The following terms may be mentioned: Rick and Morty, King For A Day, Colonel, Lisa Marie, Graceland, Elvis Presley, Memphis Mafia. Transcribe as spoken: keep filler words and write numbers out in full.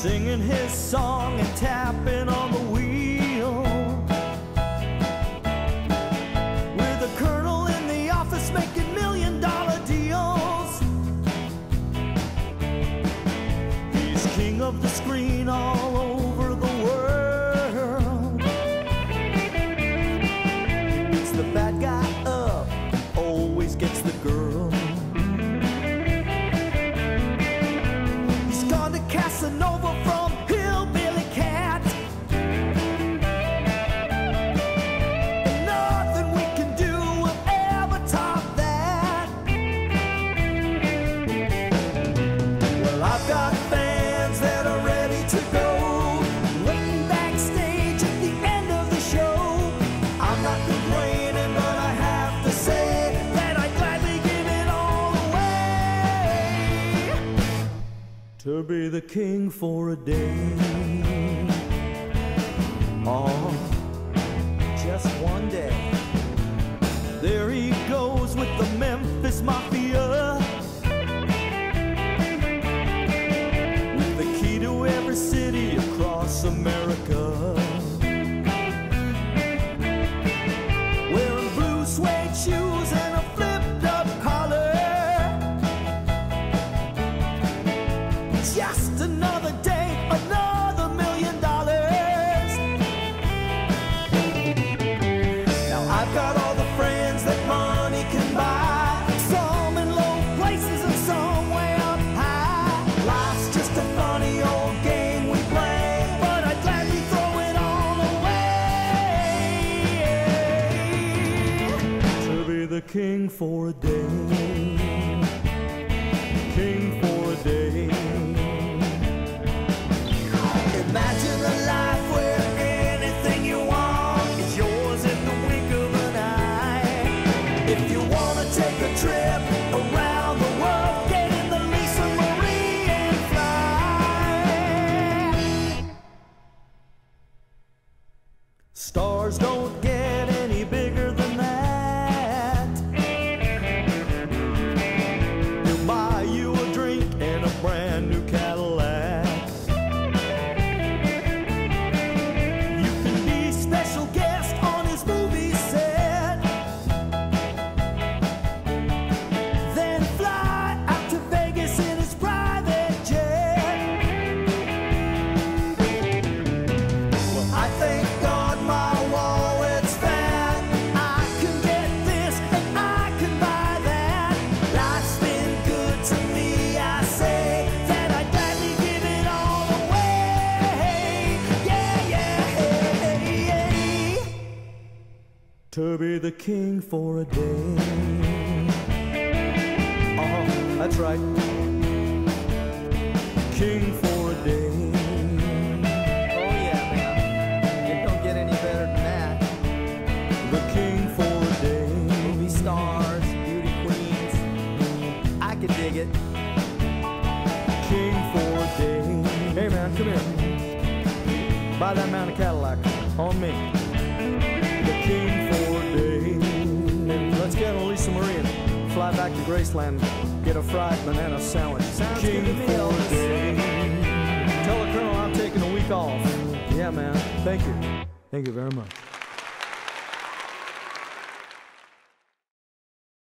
singing his song and tapping on the wheel. With the colonel in the office making million dollar deals. He's king of the screen all over the world. It's the bad guy up, always gets the girl. Casanova from Hillbilly Cat. And nothing we can do will ever top that. Well, I've got fans that are ready to go, waiting backstage at the end of the show. I'm not complaining, but I have to say that I gladly give it all away to be the king for a day. Oh, just one day. There he goes with the Memphis Mafia, with the key to every city across America, wearing blue suede shoes and a flipped up collar. Just another day, another million dollars. Now I've got all the friends that money can buy, some in low places and some way up high. Life's just a funny old game we play, but I'd gladly throw it all away to be the king for a day. King for a day. Imagine a life where anything you want is yours in the wink of an eye. If you want to take a trip around the world, get in the Lisa Marie and fly. Stars don't get any bigger than that. They'll buy you a drink and a brand new Cadillac. To be the king for a day. Oh, that's right. King for a day. Oh yeah, man. It don't get any better than that. The king for a day. Movie stars, beauty queens. I can dig it. King for a day. Hey man, come here. Buy that man a Cadillac on me. The king for a day. And let's get a Lisa Marie and fly back to Graceland and get a fried banana sandwich. Sounds king good to me, Elvis. Tell the Colonel I'm taking a week off. Yeah, man. Thank you. Thank you very much.